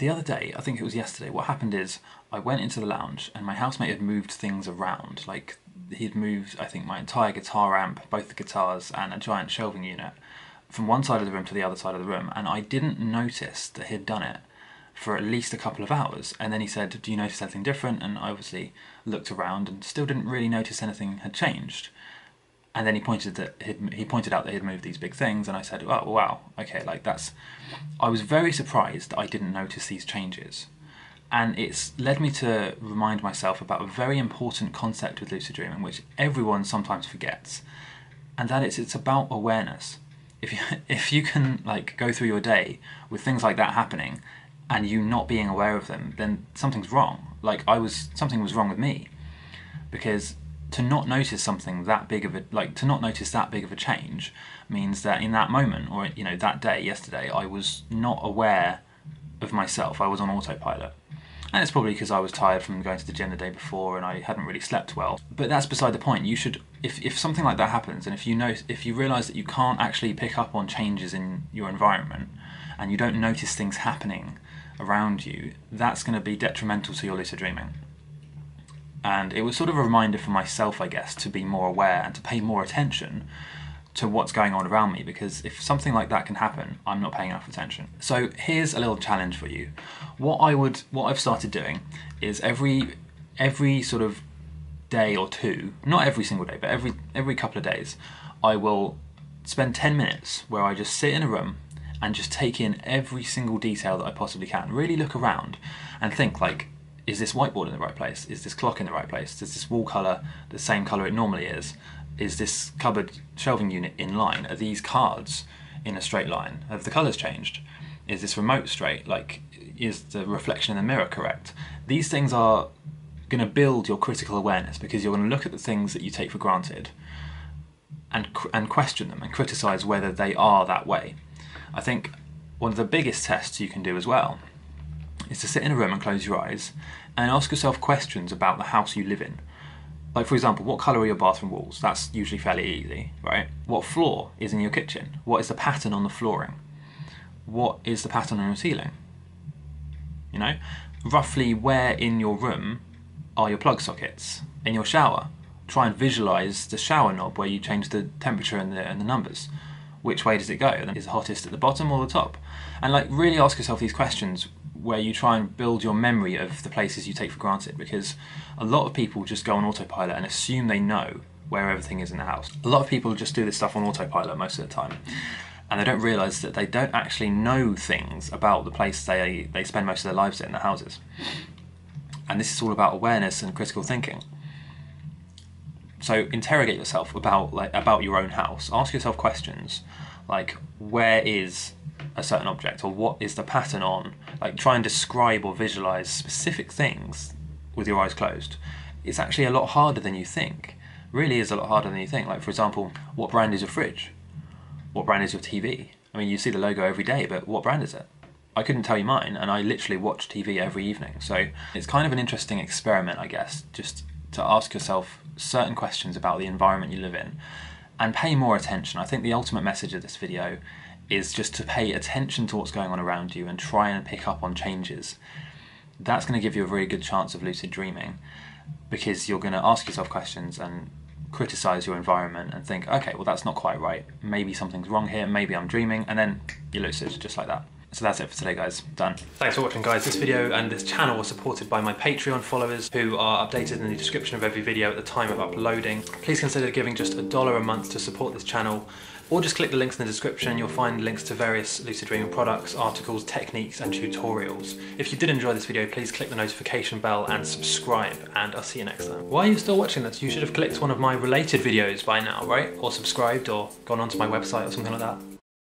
The other day, I think it was yesterday, what happened is I went into the lounge and my housemate had moved things around. Like, he'd moved, I think, my entire guitar amp, both the guitars, and a giant shelving unit from one side of the room to the other side of the room, and I didn't notice that he'd done it for at least a couple of hours. And then he said, "Do you notice anything different?" And I obviously looked around and still didn't really notice anything had changed. And then he pointed out that he'd moved these big things, and I said, "Oh wow, okay, like that's." I was very surprised that I didn't notice these changes, and it's led me to remind myself about a very important concept with lucid dreaming, which everyone sometimes forgets, and that it's about awareness. If you can like go through your day with things like that happening, and you not being aware of them, then something's wrong. Like something was wrong with me, because. To not notice something that big of a change means that in that moment, or you know, that day yesterday, I was not aware of myself. I was on autopilot, and it's probably because I was tired from going to the gym the day before and I hadn't really slept well. But that's beside the point. You should, if something like that happens, and if you realise that you can't actually pick up on changes in your environment, and you don't notice things happening around you, that's going to be detrimental to your lucid dreaming. And it was sort of a reminder for myself, I guess, to be more aware and to pay more attention to what's going on around me, because if something like that can happen, I'm not paying enough attention. So here's a little challenge for you. What I've started doing is every sort of day or two, not every single day, but every couple of days, I will spend 10 minutes where I just sit in a room and just take in every single detail that I possibly can. Really look around and think like, is this whiteboard in the right place? Is this clock in the right place? Is this wall colour the same colour it normally is? Is this cupboard shelving unit in line? Are these cards in a straight line? Have the colours changed? Is this remote straight? Like, is the reflection in the mirror correct? These things are going to build your critical awareness, because you're going to look at the things that you take for granted and question them and criticise whether they are that way. I think one of the biggest tests you can do as well is to sit in a room and close your eyes and ask yourself questions about the house you live in. Like, for example, what colour are your bathroom walls? That's usually fairly easy, right? What floor is in your kitchen? What is the pattern on the flooring? What is the pattern on your ceiling? You know, roughly where in your room are your plug sockets? In your shower, try and visualise the shower knob where you change the temperature and the numbers. Which way does it go? Is it hottest at the bottom or the top? And like, really ask yourself these questions where you try and build your memory of the places you take for granted, because a lot of people just go on autopilot and assume they know where everything is in the house. A lot of people just do this stuff on autopilot most of the time, and they don't realise that they don't actually know things about the place they spend most of their lives in, their houses. And this is all about awareness and critical thinking. So interrogate yourself about your own house. Ask yourself questions like, where is a certain object, or what is the pattern on? Like, try and describe or visualize specific things with your eyes closed. It's actually a lot harder than you think. Really is a lot harder than you think. Like, for example, what brand is your fridge? What brand is your TV? I mean, you see the logo every day, but what brand is it? I couldn't tell you mine, and I literally watch TV every evening. So it's kind of an interesting experiment, I guess, just to ask yourself certain questions about the environment you live in and pay more attention. I think the ultimate message of this video is just to pay attention to what's going on around you and try and pick up on changes. That's going to give you a very good chance of lucid dreaming, because you're going to ask yourself questions and criticize your environment and think, okay, well, that's not quite right. Maybe something's wrong here. Maybe I'm dreaming. And then you're lucid, just like that. So that's it for today, guys. Done. Thanks for watching, guys. This video and this channel are supported by my Patreon followers, who are updated in the description of every video at the time of uploading. Please consider giving just $1 a month to support this channel, or just click the links in the description. You'll find links to various lucid dreaming products, articles, techniques, and tutorials. If you did enjoy this video, please click the notification bell and subscribe, and I'll see you next time. Why are you still watching this? You should have clicked one of my related videos by now, right? Or subscribed, or gone onto my website or something like that.